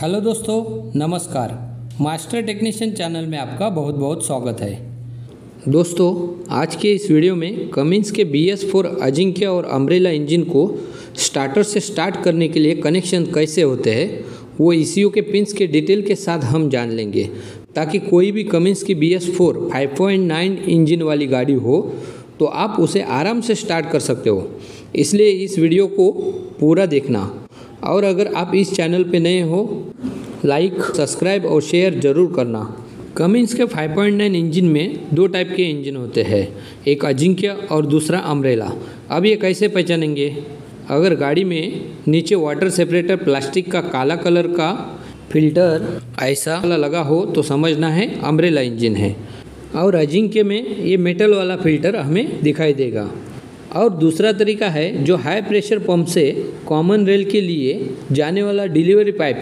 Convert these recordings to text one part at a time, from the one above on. Hello दोस्तों, नमस्कार। Master technician channel में आपका बहुत बहुत स्वागत है। दोस्तों, आज के इस वीडियो में कमिंस के BS4 अजिंक्या और अम्ब्रेला इंजन को स्टार्टर से स्टार्ट करने के लिए कनेक्शन कैसे होते हैं वो ECU के पिंस के डिटेल के साथ हम जान लेंगे, ताकि कोई भी कमिंस की BS4 5.9 इंजन वाली गाड़ी हो तो आप उसे आराम से स्टार्ट कर सकते हो। इसलिए इस वीडियो को पूरा देखना, और अगर आप इस चैनल पे नए हो, लाइक, सब्सक्राइब और शेयर ज़रूर करना। कमिंस के 5.9 इंजन में दो टाइप के इंजन होते हैं, एक अजिंक्या और दूसरा अम्ब्रेला। अब ये कैसे पहचानेंगे? अगर गाड़ी में नीचे वाटर सेपरेटर प्लास्टिक का काला कलर का फिल्टर ऐसा लगा हो तो समझना है अम्ब्रेला इंजन है, और अजिंक्या में ये मेटल वाला फिल्टर हमें दिखाई देगा। और दूसरा तरीका है जो हाई प्रेशर पंप से कॉमन रेल के लिए जाने वाला डिलीवरी पाइप,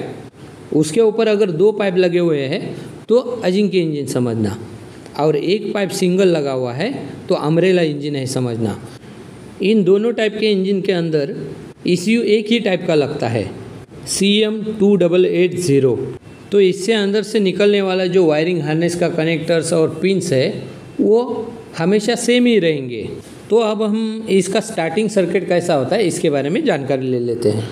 उसके ऊपर अगर दो पाइप लगे हुए हैं तो अजिंक्या इंजन समझना, और एक पाइप सिंगल लगा हुआ है तो अम्ब्रेला इंजन है समझना। इन दोनों टाइप के इंजन के अंदर ECU एक ही टाइप का लगता है, CM2880। तो इससे अंदर से निकलने वाला जो वायरिंग हार्नेस का कनेक्टर्स और पिंस है वो हमेशा सेम ही रहेंगे। तो अब हम इसका स्टार्टिंग सर्किट कैसा होता है इसके बारे में जानकारी ले लेते हैं।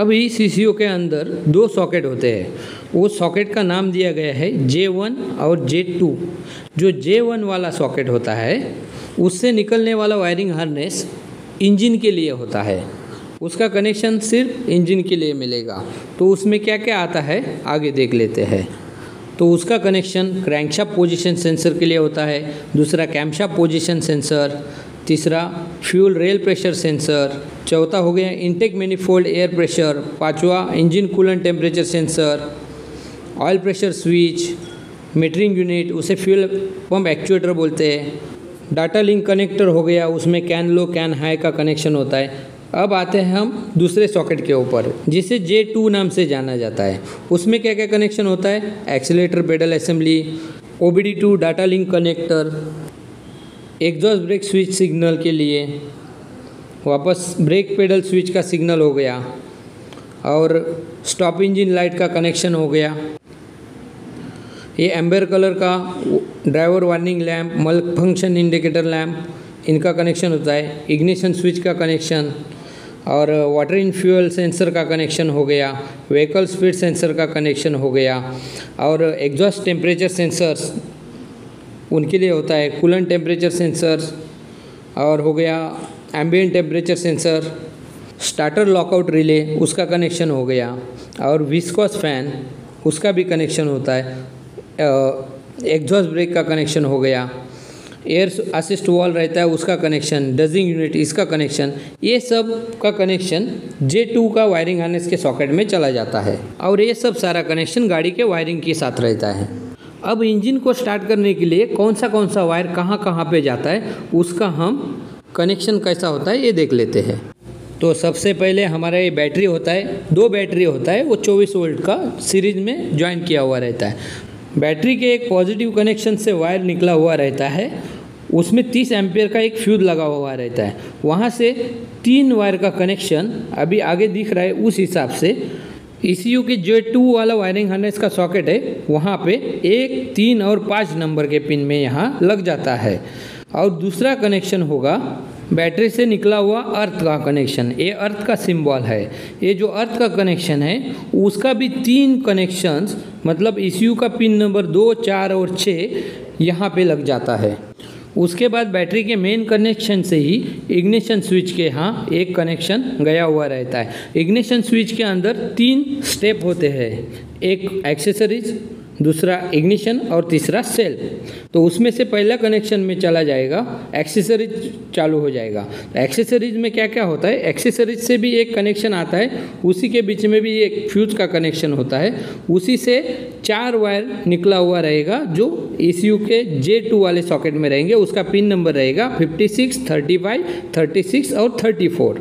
अब इस ECU के अंदर दो सॉकेट होते हैं, वो सॉकेट का नाम दिया गया है J1 और J2। जो J1 वाला सॉकेट होता है उससे निकलने वाला वायरिंग हार्नेस इंजन के लिए होता है, उसका कनेक्शन सिर्फ इंजन के लिए मिलेगा। तो उसमें क्या क्या आता है आगे देख लेते हैं। तो उसका कनेक्शन क्रैंकशाफ्ट पोजीशन सेंसर के लिए होता है, दूसरा कैमशाफ्ट पोजीशन सेंसर, तीसरा फ्यूल रेल प्रेशर सेंसर, चौथा हो गया इंटेक मैनिफोल्ड एयर प्रेशर, पाँचवा engine coolant temperature sensor, oil pressure switch, metering unit, उसे फ्यूल पंप एक्चुएटर बोलते हैं, डाटा लिंक कनेक्टर हो गया, उसमें कैन लो कैन हाई का कनेक्शन होता है। अब आते हैं हम दूसरे सॉकेट के ऊपर, जिसे J2 नाम से जाना जाता है। उसमें क्या क्या कनेक्शन होता है? Accelerator pedal assembly, OBD2 data link connector, exhaust brake switch signal के लिए, वापस ब्रेक पेडल स्विच का सिग्नल हो गया, और स्टॉप इंजन लाइट का कनेक्शन हो गया, ये एम्बर कलर का driver warning lamp, malfunction indicator lamp, इनका कनेक्शन होता है, इग्निशन स्विच का कनेक्शन, और वाटर इन फ्यूल सेंसर का कनेक्शन हो गया, व्हीकल स्पीड सेंसर का कनेक्शन हो गया, और एग्जॉस्ट टेम्परेचर सेंसर्स उनके लिए होता है, कूलेंट टेम्परेचर सेंसर्स, और हो गया ambient temperature sensor, starter lockout relay उसका कनेक्शन हो गया, और विस्कॉस फैन उसका भी कनेक्शन होता है, एग्जॉस्ट ब्रेक का कनेक्शन हो गया, एयर असिस्ट वॉल रहता है उसका कनेक्शन, डजिंग यूनिट इसका कनेक्शन, ये सब का कनेक्शन J2 का वायरिंग हार्नेस के सॉकेट में चला जाता है, और ये सब सारा कनेक्शन गाड़ी के वायरिंग के साथ रहता है। अब इंजन को स्टार्ट करने के लिए कौन सा वायर कहाँ पे जाता है उसका हम कनेक्शन कैसा होता है ये देख लेते हैं। तो सबसे पहले हमारा ये बैटरी होता है, दो बैटरी होता है, वो 24 वोल्ट का सीरीज में ज्वाइन किया हुआ रहता है। बैटरी के एक पॉजिटिव कनेक्शन से वायर निकला हुआ रहता है, उसमें 30 एम्पियर का एक फ्यूज लगा हुआ रहता है, वहाँ से तीन वायर का कनेक्शन अभी आगे दिख रहा है, उस हिसाब से ECU के J2 वाला वायरिंग हार्नेस का सॉकेट है वहाँ पे 1, 3 और 5 नंबर के पिन में यहाँ लग जाता है। और दूसरा कनेक्शन होगा बैटरी से निकला हुआ अर्थ का कनेक्शन, ये अर्थ का सिंबल है, ये जो अर्थ का कनेक्शन है उसका भी 3 कनेक्शंस, मतलब ECU का पिन नंबर 2, 4 और 6 यहाँ पे लग जाता है। उसके बाद बैटरी के मेन कनेक्शन से ही इग्निशन स्विच के यहाँ एक कनेक्शन गया हुआ रहता है। इग्निशन स्विच के अंदर 3 स्टेप होते हैं, एक एक्सेसरीज, दूसरा इग्निशन और तीसरा सेल। तो उसमें से पहला कनेक्शन में चला जाएगा, एक्सेसरीज चालू हो जाएगा। तो एक्सेसरीज में क्या क्या होता है? एक्सेसरीज से भी एक कनेक्शन आता है, उसी के बीच में भी एक फ्यूज का कनेक्शन होता है, उसी से 4 वायर निकला हुआ रहेगा जो ECU के J2 वाले सॉकेट में रहेंगे, उसका पिन नंबर रहेगा 56, 35, 36 और 34।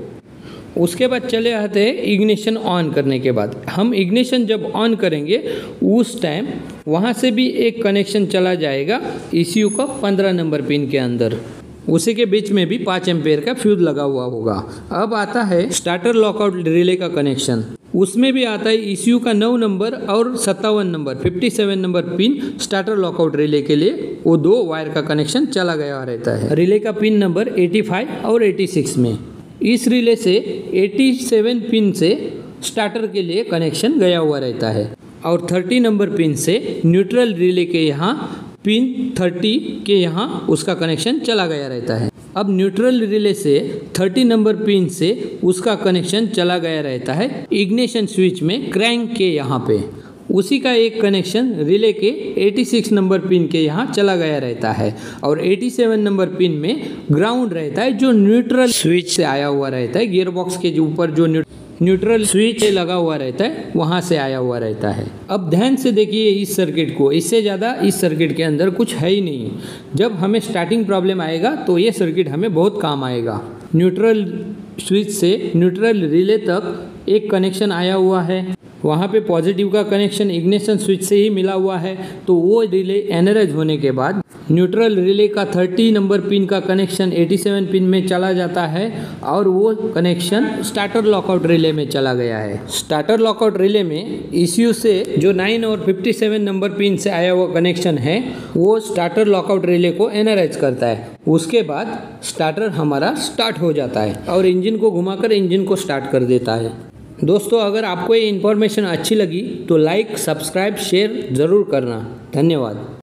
उसके बाद चले आते हैं इग्निशन ऑन करने के बाद। हम इग्निशन जब ऑन करेंगे उस टाइम वहाँ से भी एक कनेक्शन चला जाएगा ECU का 15 नंबर पिन के अंदर, उसी के बीच में भी 5 एम्पेयर का फ्यूज लगा हुआ होगा। अब आता है स्टार्टर लॉकआउट रिले का कनेक्शन, उसमें भी आता है ECU का 9 नंबर और 57 number 57 number pin starter lockout relay के लिए वो दो वायर का कनेक्शन चला गया रहता है। रिले का पिन नंबर 85 और 86 में इस रिले से 87 पिन से स्टार्टर के लिए कनेक्शन गया हुआ रहता है और 30 नंबर पिन से न्यूट्रल रिले के यहाँ पिन 30 के यहाँ उसका कनेक्शन चला गया रहता है। अब न्यूट्रल रिले से 30 नंबर पिन से उसका कनेक्शन चला गया रहता है इग्निशन स्विच में क्रैंक के यहाँ पे। उसी का एक कनेक्शन रिले के 86 नंबर पिन के यहाँ चला गया रहता है और 87 नंबर पिन में ग्राउंड रहता है जो न्यूट्रल स्विच से आया हुआ रहता है। गियरबॉक्स के ऊपर जो न्यूट्रल स्विच लगा हुआ रहता है वहाँ से आया हुआ रहता है। अब ध्यान से देखिए इस सर्किट को, इससे ज़्यादा इस सर्किट के अंदर कुछ है ही नहीं। जब हमें स्टार्टिंग प्रॉब्लम आएगा तो ये सर्किट हमें बहुत काम आएगा। न्यूट्रल स्विच से न्यूट्रल रिले तक एक कनेक्शन आया हुआ है, वहाँ पे पॉजिटिव का कनेक्शन इग्निशन स्विच से ही मिला हुआ है। तो वो रिले एनर्जाइज होने के बाद न्यूट्रल रिले का 30 नंबर पिन का कनेक्शन 87 पिन में चला जाता है और वो कनेक्शन स्टार्टर लॉकआउट रिले में चला गया है। स्टार्टर लॉकआउट रिले में ECU से जो 9 और 57 नंबर पिन से आया हुआ कनेक्शन है वो स्टार्टर लॉकआउट रिले को एनर्जाइज करता है। उसके बाद स्टार्टर हमारा स्टार्ट हो जाता है और इंजन को घुमाकर इंजन को स्टार्ट कर देता है। दोस्तों, अगर आपको ये इन्फॉर्मेशन अच्छी लगी तो लाइक, सब्सक्राइब, शेयर ज़रूर करना। धन्यवाद।